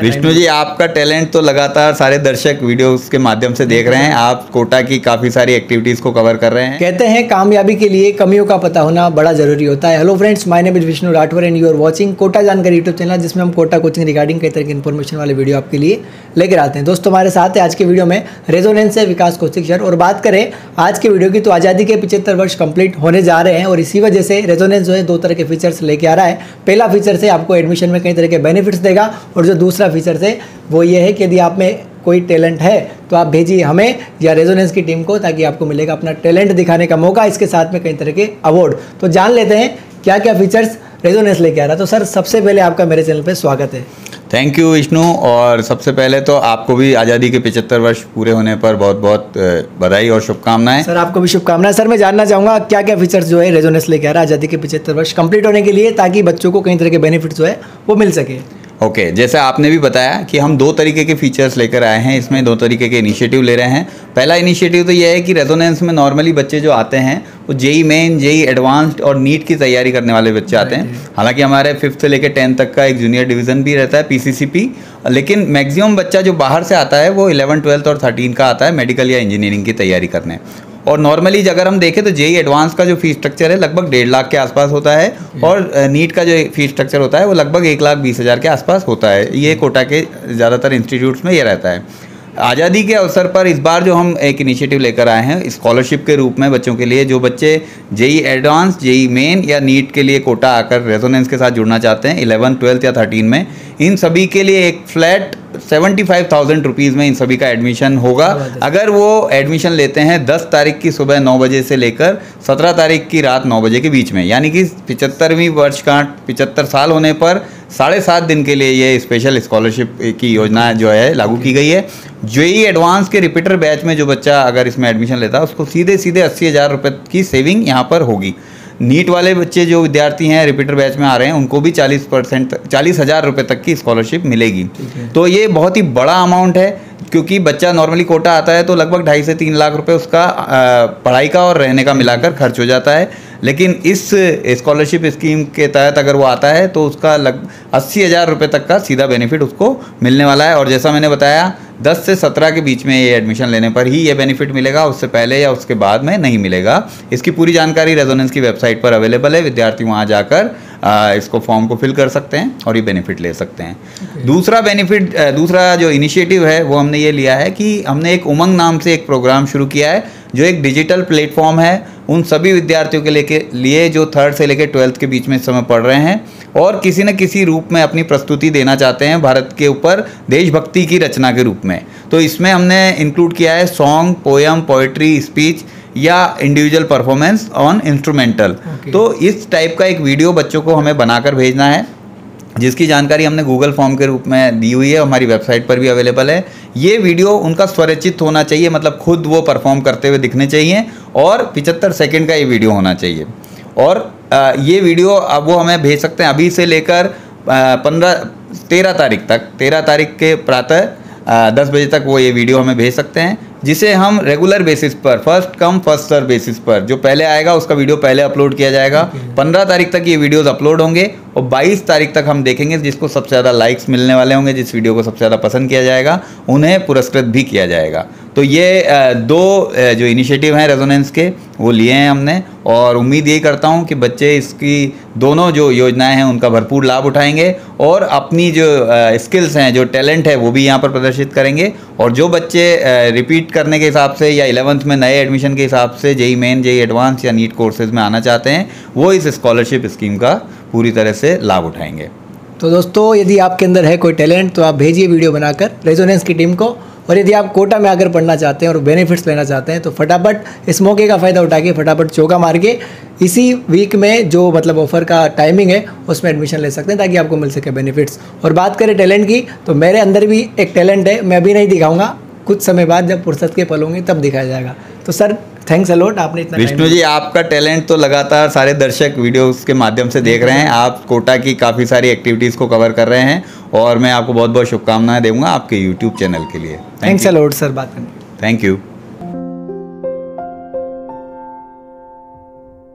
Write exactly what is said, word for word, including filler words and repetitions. विष्णु जी, आपका टैलेंट तो लगातार सारे दर्शक वीडियोस के माध्यम से देख रहे हैं। आप कोटा की काफ़ी सारी एक्टिविटीज़ को कवर कर रहे हैं। कहते हैं कामयाबी के लिए कमियों का पता होना बड़ा जरूरी होता है। Hello friends, my name is Vishnu Rathore and you are watching Kota Jankari YouTube channel, जिसमें हम कोटा कोचिंग रिगार्डिंग कई तरह की इन्फॉर्मेशन वाले वीडियो आपके लिए लेकर आते हैं। दोस्तों, हमारे साथ है आज के वीडियो में रेजोनेंस से विकास कौशिक सर। और बात करें आज के वीडियो की तो आज़ादी के पचहत्तर वर्ष कंप्लीट होने जा रहे हैं और इसी वजह से रेजोनेंस जो है दो तरह के फीचर्स लेके आ रहा है। पहला फीचर से आपको एडमिशन में कई तरह के बेनिफिट्स देगा और जो दूसरा फीचर से वो ये है कि यदि आप में कोई टैलेंट है तो आप भेजिए हमें या रेजोनेंस की टीम को, ताकि आपको मिलेगा अपना टैलेंट दिखाने का मौका, इसके साथ में कई तरह के अवार्ड। तो जान लेते हैं क्या क्या फीचर्स रेजोनेंस लेके आ रहा है। तो सर, सबसे पहले आपका मेरे चैनल पे स्वागत है। थैंक यू विष्णु, और सबसे पहले तो आपको भी आज़ादी के पचहत्तर वर्ष पूरे होने पर बहुत बहुत बधाई और शुभकामनाएं। सर, आपको भी शुभकामनाएं। सर, मैं जानना चाहूँगा क्या क्या फीचर्स जो है रेजोनेंस लेके आ रहा है आज़ादी के पचहत्तर वर्ष कंप्लीट होने के लिए, ताकि बच्चों को कई तरह के बेनिफिट्स जो है वो मिल सके। ओके okay, जैसे आपने भी बताया कि हम दो तरीके के फीचर्स लेकर आए हैं, इसमें दो तरीके के इनिशिएटिव ले रहे हैं। पहला इनिशिएटिव तो यह है कि रेजोनेंस में नॉर्मली बच्चे जो आते हैं वो जेई मेन, जेई एडवांस्ड और नीट की तैयारी करने वाले बच्चे आते हैं। हालांकि हमारे फिफ्थ से लेकर टेंथ तक का एक जूनियर डिवीज़न भी रहता है, पीसीसीपी, लेकिन मैक्सिमम बच्चा जो बाहर से आता है वो इलेवन, ट्वेल्थ और थर्टीन का आता है मेडिकल या इंजीनियरिंग की तैयारी करने। और नॉर्मली अगर हम देखें तो जेई एडवांस का जो फी स्ट्रक्चर है लगभग डेढ़ लाख के आसपास होता है और नीट का जो फी स्ट्रक्चर होता है वो लगभग एक लाख बीस हज़ार के आसपास होता है। ये कोटा के ज़्यादातर इंस्टीट्यूट्स में ये रहता है। आज़ादी के अवसर पर इस बार जो हम एक इनिशिएटिव लेकर आए हैं स्कॉलरशिप के रूप में बच्चों के लिए, जो बच्चे जेई एडवांस, जेई मेन या नीट के लिए कोटा आकर रेजोनेंस के साथ जुड़ना चाहते हैं इलेवन, ट्वेल्थ या थर्टीन में, इन सभी के लिए एक flat seventy five thousand rupees में इन सभी का एडमिशन होगा। अगर वो एडमिशन लेते हैं दस तारीख की सुबह नौ बजे से लेकर सत्रह तारीख की रात नौ बजे के बीच में, यानी कि पिचहत्तरवीं वर्षगांठ, पिचहत्तर साल होने पर साढ़े सात दिन के लिए ये स्पेशल स्कॉलरशिप की योजना जो है लागू की गई है। जेई एडवांस के रिपीटर बैच में जो बच्चा अगर इसमें एडमिशन लेता है उसको सीधे सीधे अस्सी हज़ार रुपये की सेविंग यहाँ पर होगी। नीट वाले बच्चे जो विद्यार्थी हैं रिपीटर बैच में आ रहे हैं उनको भी चालीस परसेंट, चालीस हज़ार रुपये तक की स्कॉलरशिप मिलेगी। तो ये बहुत ही बड़ा अमाउंट है, क्योंकि बच्चा नॉर्मली कोटा आता है तो लगभग ढाई से तीन लाख रुपए उसका पढ़ाई का और रहने का मिलाकर खर्च हो जाता है, लेकिन इस स्कॉलरशिप स्कीम के तहत अगर वो आता है तो उसका लग अस्सी हज़ार रुपये तक का सीधा बेनिफिट उसको मिलने वाला है। और जैसा मैंने बताया दस से सत्रह के बीच में ये एडमिशन लेने पर ही ये बेनिफिट मिलेगा, उससे पहले या उसके बाद में नहीं मिलेगा। इसकी पूरी जानकारी रेजोनेंस की वेबसाइट पर अवेलेबल है, विद्यार्थी वहाँ जाकर आ, इसको फॉर्म को फिल कर सकते हैं और ये बेनिफिट ले सकते हैं। okay. दूसरा बेनिफिट दूसरा जो इनिशिएटिव है वो हमने ये लिया है कि हमने एक उमंग नाम से एक प्रोग्राम शुरू किया है, जो एक डिजिटल प्लेटफॉर्म है उन सभी विद्यार्थियों के लेके लिए जो थर्ड से लेकर ट्वेल्थ के बीच में इस समय पढ़ रहे हैं और किसी न किसी रूप में अपनी प्रस्तुति देना चाहते हैं भारत के ऊपर देशभक्ति की रचना के रूप में। तो इसमें हमने इंक्लूड किया है सॉन्ग, पोएम, पोइट्री, स्पीच या individual performance on instrumental. okay. तो इस टाइप का एक वीडियो बच्चों को हमें बनाकर भेजना है, जिसकी जानकारी हमने गूगल फॉर्म के रूप में दी हुई है, हमारी वेबसाइट पर भी अवेलेबल है। ये वीडियो उनका स्वरचित होना चाहिए, मतलब खुद वो परफॉर्म करते हुए दिखने चाहिए, और पचहत्तर सेकेंड का ये वीडियो होना चाहिए। और ये वीडियो अब वो हमें भेज सकते हैं अभी से लेकर पंद्रह तेरह तारीख तक, तेरह तारीख के प्रातः दस बजे तक वो ये वीडियो हमें भेज सकते हैं, जिसे हम रेगुलर बेसिस पर, first come first serve basis पर, जो पहले आएगा उसका वीडियो पहले अपलोड किया जाएगा। पंद्रह तारीख तक ये वीडियोस अपलोड होंगे और बाईस तारीख तक हम देखेंगे जिसको सबसे ज़्यादा लाइक्स मिलने वाले होंगे, जिस वीडियो को सबसे ज़्यादा पसंद किया जाएगा उन्हें पुरस्कृत भी किया जाएगा। तो ये दो जो इनिशिएटिव हैं रेजोनेंस के वो लिए हैं हमने, और उम्मीद ये करता हूँ कि बच्चे इसकी दोनों जो योजनाएं हैं उनका भरपूर लाभ उठाएंगे और अपनी जो स्किल्स हैं, जो टैलेंट है वो भी यहाँ पर प्रदर्शित करेंगे। और जो बच्चे रिपीट करने के हिसाब से या इलेवंथ में नए एडमिशन के हिसाब से जेई मेन, जेई एडवांस या नीट कोर्सेज में आना चाहते हैं वो इस स्कॉलरशिप स्कीम का पूरी तरह से लाभ उठाएंगे। तो दोस्तों, यदि आपके अंदर है कोई टैलेंट तो आप भेजिए वीडियो बनाकर रेजोनेंस की टीम को, और यदि आप कोटा में आकर पढ़ना चाहते हैं और बेनिफिट्स लेना चाहते हैं तो फटाफट इस मौके का फ़ायदा उठा के, फटाफट चौका मार के इसी वीक में जो मतलब ऑफ़र का टाइमिंग है उसमें एडमिशन ले सकते हैं, ताकि आपको मिल सके बेनिफिट्स। और बात करें टैलेंट की तो मेरे अंदर भी एक टैलेंट है, मैं अभी नहीं दिखाऊँगा, कुछ समय बाद जब फुर्सत के पल होंगे तब दिखाया जाएगा। तो सर, थैंक्स अ लॉट। आपने इतना विष्णु जी, आपका टैलेंट तो लगातार सारे दर्शक वीडियोस के माध्यम से देख रहे हैं, आप कोटा की काफ़ी सारी एक्टिविटीज़ को कवर कर रहे हैं और मैं आपको बहुत बहुत शुभकामनाएं दूंगा आपके यूट्यूब चैनल के लिए। थैंक्स अ लॉट सर, बात करने। Thank you.